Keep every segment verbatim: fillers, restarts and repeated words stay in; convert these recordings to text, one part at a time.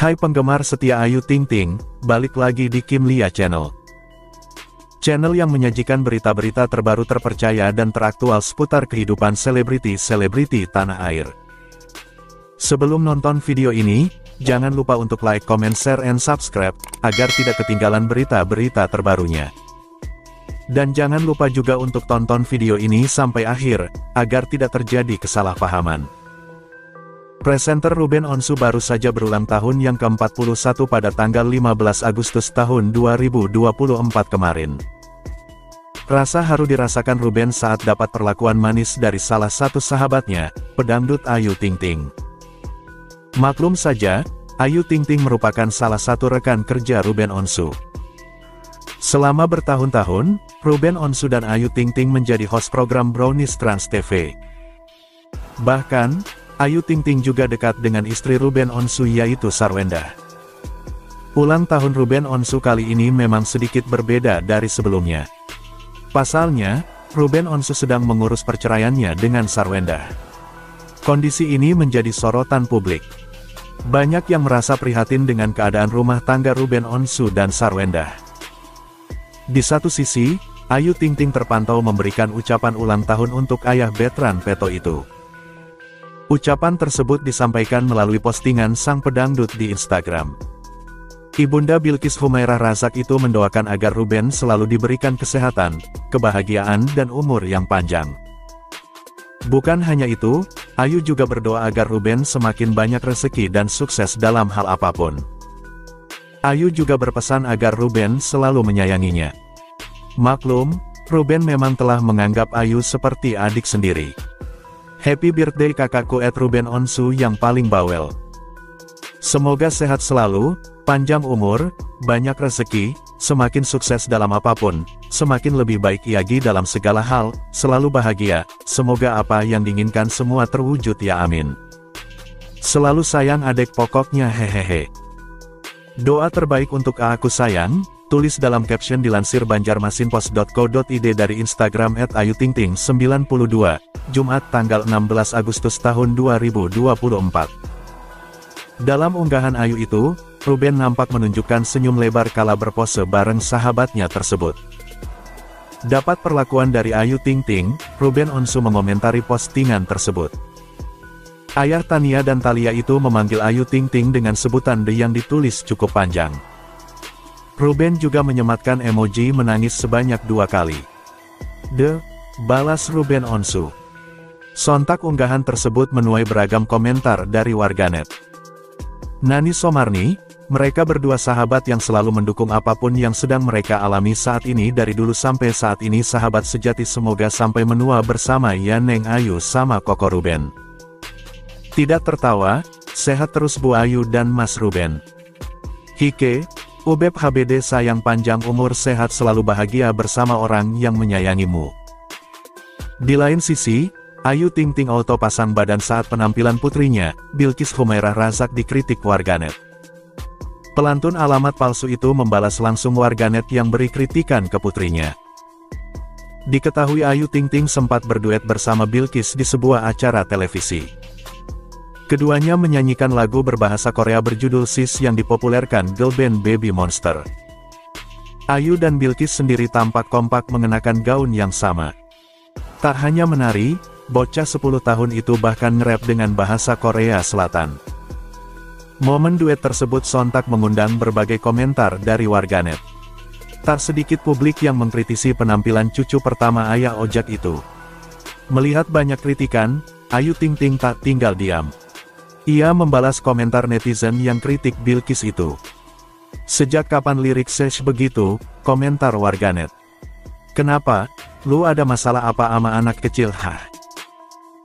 Hai penggemar setia Ayu Ting Ting, balik lagi di Kim Lia Channel. Channel yang menyajikan berita-berita terbaru terpercaya dan teraktual seputar kehidupan selebriti-selebriti tanah air. Sebelum nonton video ini, jangan lupa untuk like, comment, share, and subscribe, agar tidak ketinggalan berita-berita terbarunya. Dan jangan lupa juga untuk tonton video ini sampai akhir, agar tidak terjadi kesalahpahaman. Presenter Ruben Onsu baru saja berulang tahun yang ke empat puluh satu pada tanggal lima belas Agustus tahun dua ribu dua puluh empat kemarin. Rasa haru dirasakan Ruben saat dapat perlakuan manis dari salah satu sahabatnya, pedangdut Ayu Ting Ting. Maklum saja, Ayu Ting Ting merupakan salah satu rekan kerja Ruben Onsu. Selama bertahun-tahun, Ruben Onsu dan Ayu Ting Ting menjadi host program Brownies Trans T V. Bahkan, Ayu Ting Ting juga dekat dengan istri Ruben Onsu yaitu Sarwendah. Ulang tahun Ruben Onsu kali ini memang sedikit berbeda dari sebelumnya. Pasalnya, Ruben Onsu sedang mengurus perceraiannya dengan Sarwendah. Kondisi ini menjadi sorotan publik. Banyak yang merasa prihatin dengan keadaan rumah tangga Ruben Onsu dan Sarwendah. Di satu sisi, Ayu Ting Ting terpantau memberikan ucapan ulang tahun untuk ayah Bertrand Peto itu. Ucapan tersebut disampaikan melalui postingan sang pedangdut di Instagram. Ibunda Bilqis Humairah Razak itu mendoakan agar Ruben selalu diberikan kesehatan, kebahagiaan dan umur yang panjang. Bukan hanya itu, Ayu juga berdoa agar Ruben semakin banyak rezeki dan sukses dalam hal apapun. Ayu juga berpesan agar Ruben selalu menyayanginya. Maklum, Ruben memang telah menganggap Ayu seperti adik sendiri. Happy birthday kakakku at Ruben Onsu yang paling bawel. Semoga sehat selalu, panjang umur, banyak rezeki, semakin sukses dalam apapun, semakin lebih baik Yagi dalam segala hal, selalu bahagia, semoga apa yang diinginkan semua terwujud ya amin. Selalu sayang adek pokoknya hehehe. Doa terbaik untuk aku sayang, tulis dalam caption dilansir banjarmasinpost dot co dot i d dari Instagram at Ayu Ting Ting sembilan puluh dua. Jumat tanggal enam belas Agustus tahun dua ribu dua puluh empat. Dalam unggahan Ayu itu, Ruben nampak menunjukkan senyum lebar kala berpose bareng sahabatnya tersebut. Dapat perlakuan dari Ayu Ting Ting, Ruben Onsu mengomentari postingan tersebut. Ayah Tania dan Talia itu memanggil Ayu Ting Ting dengan sebutan "de" yang ditulis cukup panjang. Ruben juga menyematkan emoji menangis sebanyak dua kali. "De", balas Ruben Onsu. Sontak unggahan tersebut menuai beragam komentar dari warganet. Nani Somarni, mereka berdua sahabat yang selalu mendukung apapun yang sedang mereka alami saat ini dari dulu sampai saat ini sahabat sejati semoga sampai menua bersama ya Neng Ayu sama Koko Ruben. Tidak tertawa, sehat terus Bu Ayu dan Mas Ruben. Hike, Ubeb H B D sayang panjang umur sehat selalu bahagia bersama orang yang menyayangimu. Di lain sisi, Ayu Ting Ting auto pasang badan saat penampilan putrinya, Bilqis Humairah Razak dikritik warganet. Pelantun alamat palsu itu membalas langsung warganet yang beri kritikan ke putrinya. Diketahui Ayu Ting Ting sempat berduet bersama Bilqis di sebuah acara televisi. Keduanya menyanyikan lagu berbahasa Korea berjudul Sis yang dipopulerkan girl band Baby Monster. Ayu dan Bilqis sendiri tampak kompak mengenakan gaun yang sama. Tak hanya menari, bocah sepuluh tahun itu bahkan nge-rap dengan bahasa Korea Selatan. Momen duet tersebut sontak mengundang berbagai komentar dari warganet. Tak sedikit publik yang mengkritisi penampilan cucu pertama ayah ojek itu. Melihat banyak kritikan, Ayu Ting Ting tak tinggal diam. Ia membalas komentar netizen yang kritik Bilqis itu. Sejak kapan lirik sesh begitu, komentar warganet. Kenapa, lu ada masalah apa ama anak kecil hah?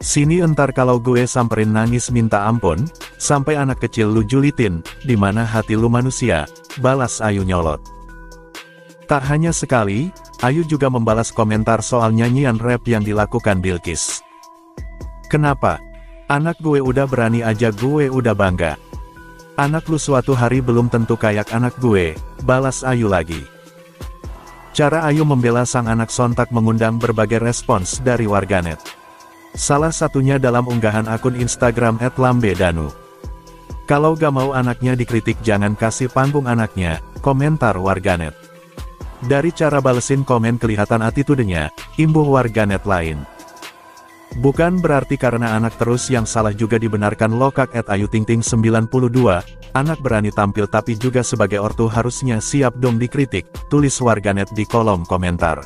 Sini entar kalau gue samperin nangis minta ampun, sampai anak kecil lu julitin, di mana hati lu manusia, balas Ayu nyolot. Tak hanya sekali, Ayu juga membalas komentar soal nyanyian rap yang dilakukan Bilqis. Kenapa? Anak gue udah berani aja gue udah bangga. Anak lu suatu hari belum tentu kayak anak gue, balas Ayu lagi. Cara Ayu membela sang anak sontak mengundang berbagai respons dari warganet. Salah satunya dalam unggahan akun Instagram at lambedanu. Kalau gak mau anaknya dikritik jangan kasih panggung anaknya, komentar warganet. Dari cara balesin komen kelihatan attitude-nya, imbuh warganet lain. Bukan berarti karena anak terus yang salah juga dibenarkan. Lokak at Ayu Ting Ting sembilan puluh dua, anak berani tampil tapi juga sebagai ortu harusnya siap dong dikritik, tulis warganet di kolom komentar.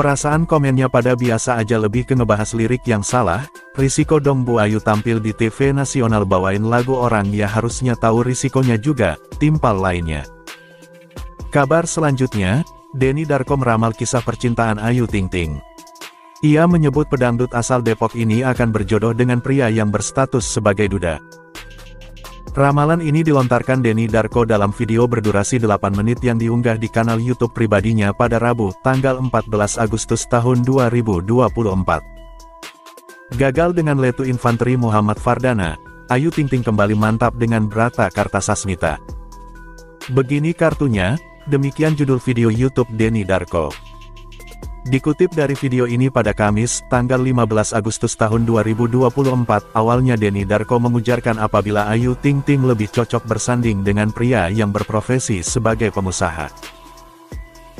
Perasaan komennya pada biasa aja, lebih ke ngebahas lirik yang salah. Risiko dong Bu Ayu tampil di T V nasional bawain lagu orang, ya harusnya tahu risikonya juga, timpal lainnya. Kabar selanjutnya, Denny Darko meramal kisah percintaan Ayu Ting Ting. Ia menyebut pedangdut asal Depok ini akan berjodoh dengan pria yang berstatus sebagai duda. Ramalan ini dilontarkan Denny Darko dalam video berdurasi delapan menit yang diunggah di kanal YouTube pribadinya pada Rabu, tanggal empat belas Agustus tahun dua ribu dua puluh empat. Gagal dengan Letu Infanteri Muhammad Fardana, Ayu Ting Ting kembali mantap dengan Brata Kartasasmita. Begini kartunya, demikian judul video YouTube Denny Darko. Dikutip dari video ini pada Kamis, tanggal lima belas Agustus tahun dua ribu dua puluh empat, awalnya Denny Darko mengujarkan apabila Ayu Ting Ting lebih cocok bersanding dengan pria yang berprofesi sebagai pengusaha.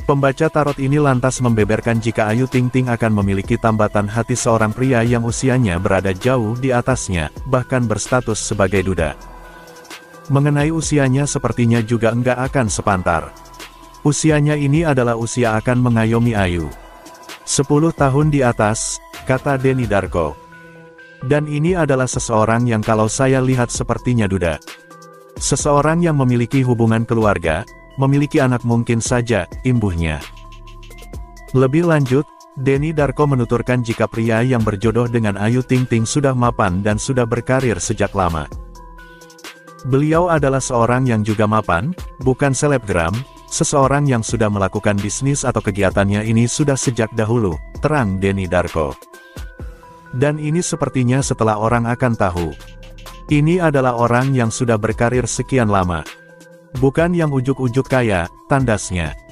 Pembaca tarot ini lantas membeberkan jika Ayu Ting Ting akan memiliki tambatan hati seorang pria yang usianya berada jauh di atasnya, bahkan berstatus sebagai duda. Mengenai usianya sepertinya juga enggak akan sepantar. Usianya ini adalah usia akan mengayomi Ayu. sepuluh tahun di atas, kata Denny Darko. Dan ini adalah seseorang yang kalau saya lihat sepertinya duda. Seseorang yang memiliki hubungan keluarga, memiliki anak mungkin saja, imbuhnya. Lebih lanjut, Denny Darko menuturkan jika pria yang berjodoh dengan Ayu Ting Ting sudah mapan dan sudah berkarir sejak lama. Beliau adalah seorang yang juga mapan, bukan selebgram, seseorang yang sudah melakukan bisnis atau kegiatannya ini sudah sejak dahulu, terang Denny Darko. Dan ini sepertinya setelah orang akan tahu. Ini adalah orang yang sudah berkarir sekian lama. Bukan yang ujuk-ujuk kaya, tandasnya.